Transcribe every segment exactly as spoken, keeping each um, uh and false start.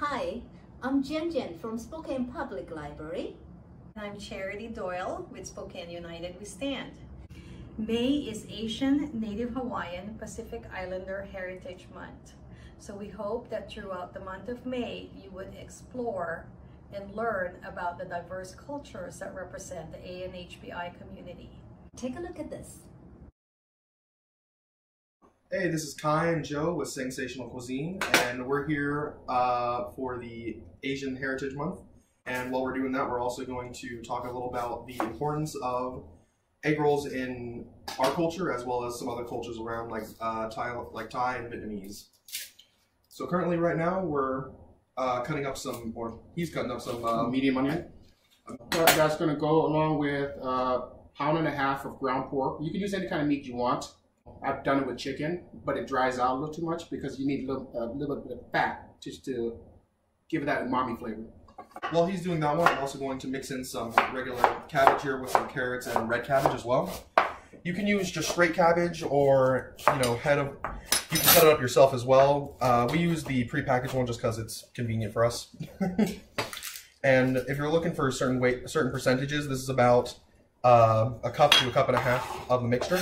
Hi, I'm Jen Jen from Spokane Public Library. And I'm Charity Doyle with Spokane United We Stand. May is Asian, Native Hawaiian, Pacific Islander Heritage Month. So we hope that throughout the month of May, you would explore and learn about the diverse cultures that represent the A A N H P I community. Take a look at this. Hey, this is Kai and Joe with Sengsational Cuisine, and we're here uh, for the Asian Heritage Month. And while we're doing that, we're also going to talk a little about the importance of egg rolls in our culture, as well as some other cultures around, like uh, Thai, like Thai and Vietnamese. So currently, right now, we're uh, cutting up some, or he's cutting up some uh, medium onion. That's going to go along with a uh, pound and a half of ground pork. You can use any kind of meat you want. I've done it with chicken, but it dries out a little too much because you need a little, a little bit of fat just to give it that umami flavor. While he's doing that one, I'm also going to mix in some regular cabbage here with some carrots and red cabbage as well. You can use just straight cabbage, or, you know, head of, you can cut it up yourself as well. Uh, we use the prepackaged one just because it's convenient for us. And if you're looking for certain weight, certain percentages, this is about uh, a cup to a cup and a half of the mixture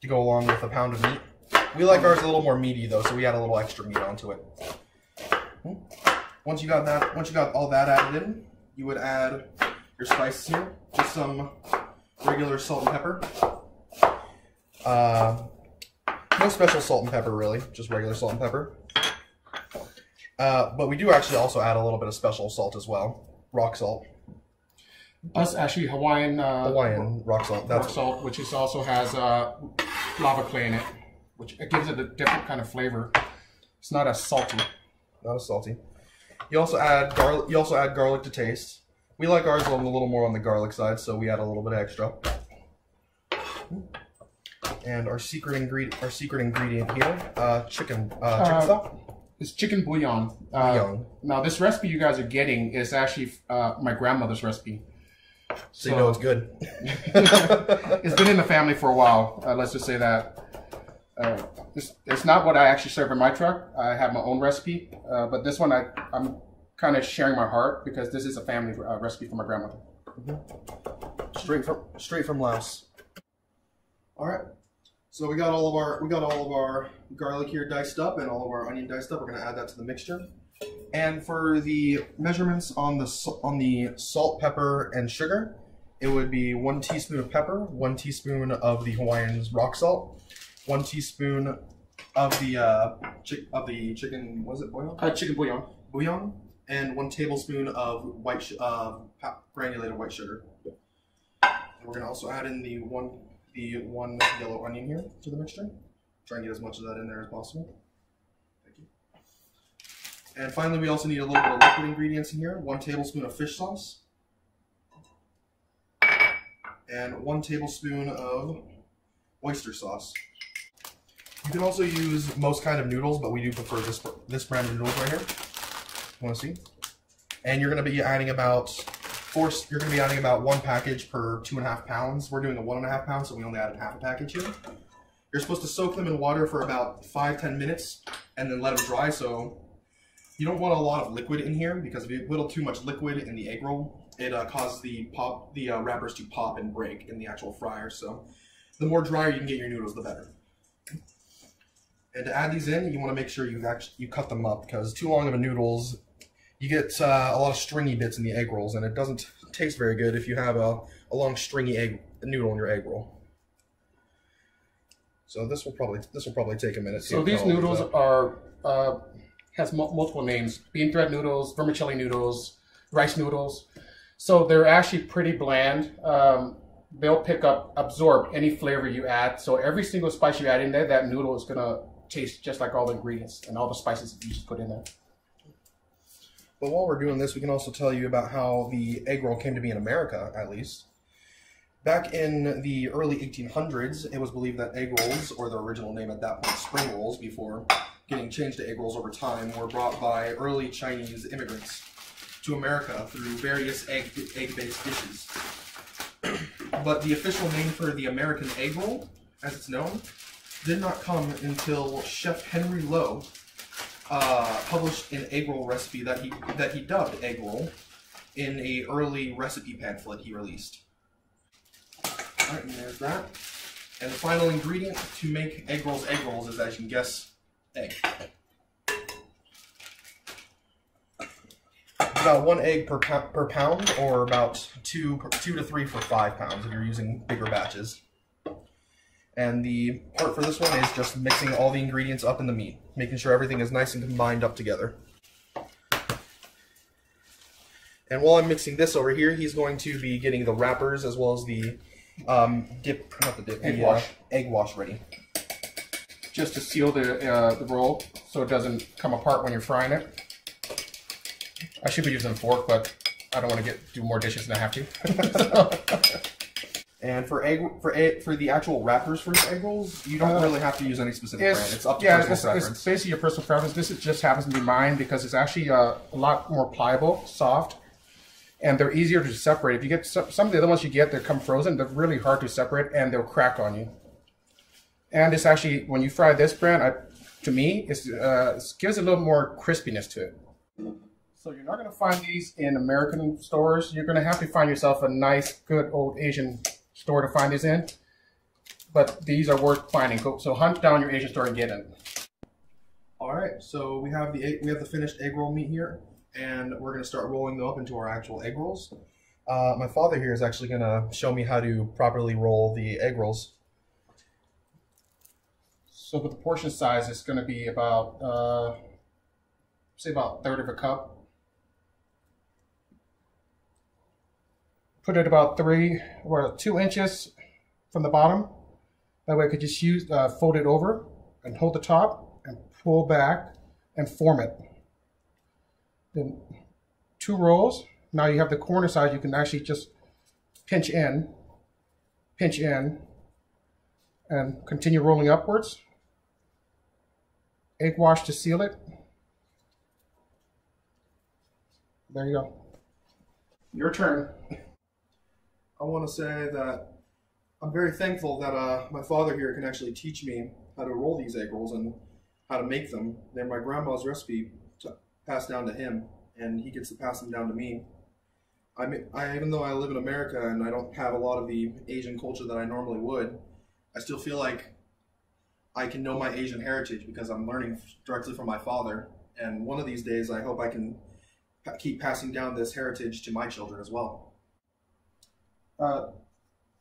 to go along with a pound of meat. We like ours a little more meaty though, so we add a little extra meat onto it. Once you got that, once you got all that added in, you would add your spices here, just some regular salt and pepper. Uh, no special salt and pepper really, just regular salt and pepper. Uh, but we do actually also add a little bit of special salt as well, rock salt. That's actually Hawaiian, uh, Hawaiian rock salt, that's rock salt, which is also has uh, lava clay in it, which it gives it a different kind of flavor. It's not as salty. Not as salty. You also add garlic. You also add garlic to taste. We like ours a little more on the garlic side, so we add a little bit extra. And our secret ingredient, our secret ingredient here, uh, chicken, uh, chicken uh, stock. It's chicken bouillon. Uh, bouillon. Now, this recipe you guys are getting is actually uh, my grandmother's recipe. So, so you know it's good. It's been in the family for a while. Uh, let's just say that. Uh, it's, it's not what I actually serve in my truck. I have my own recipe, uh, but this one I, I'm kind of sharing my heart because this is a family uh, recipe for my grandmother. Mm-hmm. Straight from straight from Laos. All right. So we got all of our we got all of our garlic here diced up and all of our onion diced up. We're going to add that to the mixture. And for the measurements on the on the salt, pepper, and sugar, it would be one teaspoon of pepper, one teaspoon of the Hawaiian rock salt, one teaspoon of the uh, of the chicken. Was it bouillon? Uh, chicken bouillon. Bouillon, and one tablespoon of white sh uh, granulated white sugar. And we're gonna also add in the one the one yellow onion here to the mixture. Try and get as much of that in there as possible. And finally, we also need a little bit of liquid ingredients in here. One tablespoon of fish sauce. And one tablespoon of oyster sauce. You can also use most kind of noodles, but we do prefer this, this brand of noodles right here. You want to see? And you're going to be adding about four, you're going to be adding about one package per two and a half pounds. We're doing a one and a half pound, so we only added half a package here. You're supposed to soak them in water for about five, ten minutes, and then let them dry, so you don't want a lot of liquid in here because if you put too much liquid in the egg roll, it uh, causes the pop, the uh, wrappers to pop and break in the actual fryer. So the more drier you can get your noodles, the better. And to add these in, you want to make sure you actually you cut them up because too long of a noodles, you get uh, a lot of stringy bits in the egg rolls, and it doesn't taste very good if you have a, a long stringy egg noodle in your egg roll. So this will probably this will probably take a minute. So these noodles are. Uh... has multiple names, bean thread noodles, vermicelli noodles, rice noodles. So they're actually pretty bland. Um, they'll pick up, absorb any flavor you add. So every single spice you add in there, that noodle is gonna taste just like all the ingredients and all the spices you just put in there. But while we're doing this, we can also tell you about how the egg roll came to be in America, at least. Back in the early eighteen hundreds, it was believed that egg rolls, or their original name at that point, spring rolls, before getting changed to egg rolls over time, were brought by early Chinese immigrants to America through various egg, egg-based dishes. But the official name for the American egg roll, as it's known, did not come until Chef Henry Lowe uh, published an egg roll recipe that he that he dubbed egg roll in an early recipe pamphlet he released. All right, and there's that. And the final ingredient to make egg rolls egg rolls is, as you can guess, egg. About one egg per, po per pound, or about two, two to three for five pounds if you're using bigger batches. And the part for this one is just mixing all the ingredients up in the meat, making sure everything is nice and combined up together. And while I'm mixing this over here, he's going to be getting the wrappers as well as the um, dip, not the dip, egg, the, wash. Uh, egg wash ready. Just to seal the, uh, the roll so it doesn't come apart when you're frying it. I should be using a fork, but I don't want to get do more dishes than I have to. And for egg for egg, for the actual wrappers for egg rolls, you don't uh, really have to use any specific it's, brand. It's up to yeah, personal it's, preference. It's basically your personal preference. This is just happens to be mine because it's actually uh, a lot more pliable, soft, and they're easier to separate. If you get some, some of the other ones you get, they come frozen. They're really hard to separate, and they'll crack on you. And it's actually when you fry this brand, I, to me, it's, uh, it gives a little more crispiness to it. So you're not going to find these in American stores. You're going to have to find yourself a nice, good, old Asian store to find these in. But these are worth finding. So hunt down your Asian store and get it. All right. So we have the egg, we have the finished egg roll meat here, and we're going to start rolling them up into our actual egg rolls. Uh, my father here is actually going to show me how to properly roll the egg rolls. So with the portion size, it's going to be about uh, say about a third of a cup. Put it about three or two inches from the bottom. That way I could just use, uh, fold it over and hold the top and pull back and form it. Then two rolls. Now you have the corner side, you can actually just pinch in, pinch in, and continue rolling upwards. Egg wash to seal it. There you go. Your turn. I want to say that I'm very thankful that uh, my father here can actually teach me how to roll these egg rolls and how to make them. They're my grandma's recipe to pass down to him, and he gets to pass them down to me. I mean, I, even though I live in America and I don't have a lot of the Asian culture that I normally would, I still feel like I can know my Asian heritage because I'm learning directly from my father. And one of these days, I hope I can keep passing down this heritage to my children as well. Uh,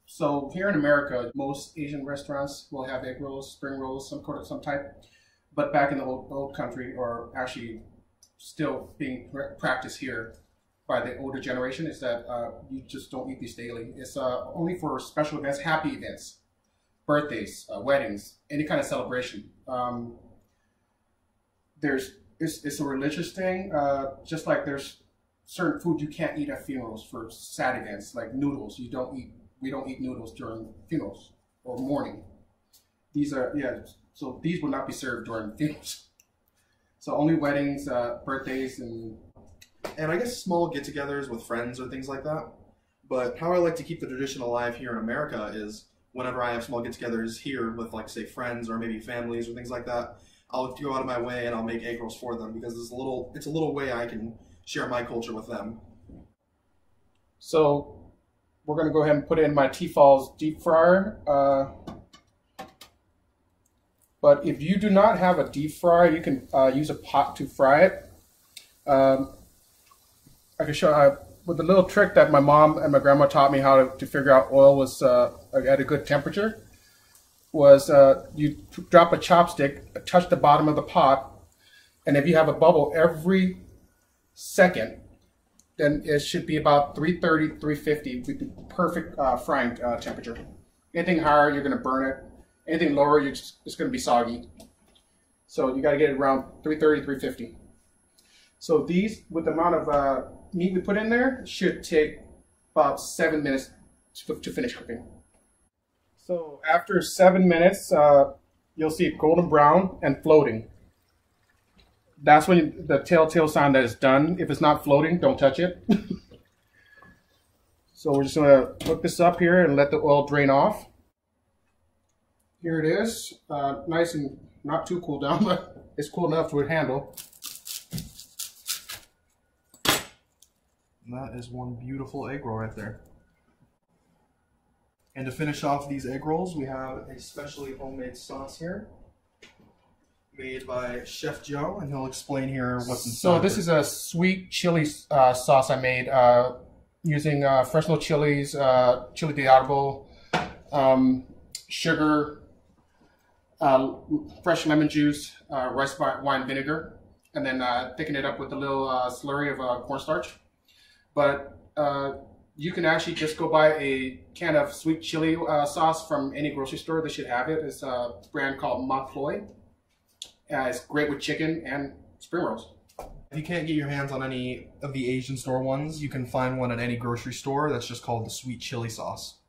so here in America, most Asian restaurants will have egg rolls, spring rolls, some sort of some type. But back in the old, old country, or actually still being practiced here by the older generation, is that uh, you just don't eat these daily. It's uh, only for special events, happy events, birthdays, uh, weddings, any kind of celebration. Um, there's it's, it's a religious thing, uh, just like there's certain food you can't eat at funerals for sad events, like noodles. You don't eat. We don't eat noodles during funerals or mourning. These are yeah. So these will not be served during funerals. So only weddings, uh, birthdays, and and I guess small get-togethers with friends or things like that. But how I like to keep the tradition alive here in America is whenever I have small get-togethers here with, like, say, friends or maybe families or things like that, I'll go out of my way and I'll make egg rolls for them because it's a little it's a little way I can share my culture with them. So we're going to go ahead and put it in my T-Falls deep fryer. Uh, but if you do not have a deep fryer, you can uh, use a pot to fry it. Um, I can show uh, with a little trick that my mom and my grandma taught me how to, to figure out oil was uh, at a good temperature. Was uh, you drop a chopstick, touch the bottom of the pot, and if you have a bubble every second, then it should be about three thirty, three fifty with the perfect uh, frying uh, temperature. Anything higher, you're going to burn it. Anything lower, you're just, it's going to be soggy. So you got to get it around three thirty, three fifty. So these, with the amount of uh, meat we put in there, should take about seven minutes to, to finish cooking. So after seven minutes, uh, you'll see it golden brown and floating. That's when you, the telltale sign that it's done. If it's not floating, don't touch it. So we're just going to hook this up here and let the oil drain off. Here it is, uh, nice and Not too cool down, but it's cool enough to handle. And that is one beautiful egg roll right there. And to finish off these egg rolls, we have a specially homemade sauce here, made by Chef Joe, and he'll explain here what's inside. So this is a sweet chili uh, sauce I made uh, using uh, Fresno chilies, uh, chili de arbol, um, sugar, uh, fresh lemon juice, uh, rice wine vinegar, and then uh, thicken it up with a little uh, slurry of uh, cornstarch. But uh, you can actually just go buy a can of sweet chili uh, sauce from any grocery store. They should have it. It's a brand called Ma Ploy. Uh, it's great with chicken and spring rolls. If you can't get your hands on any of the Asian store ones, you can find one at any grocery store that's just called the sweet chili sauce.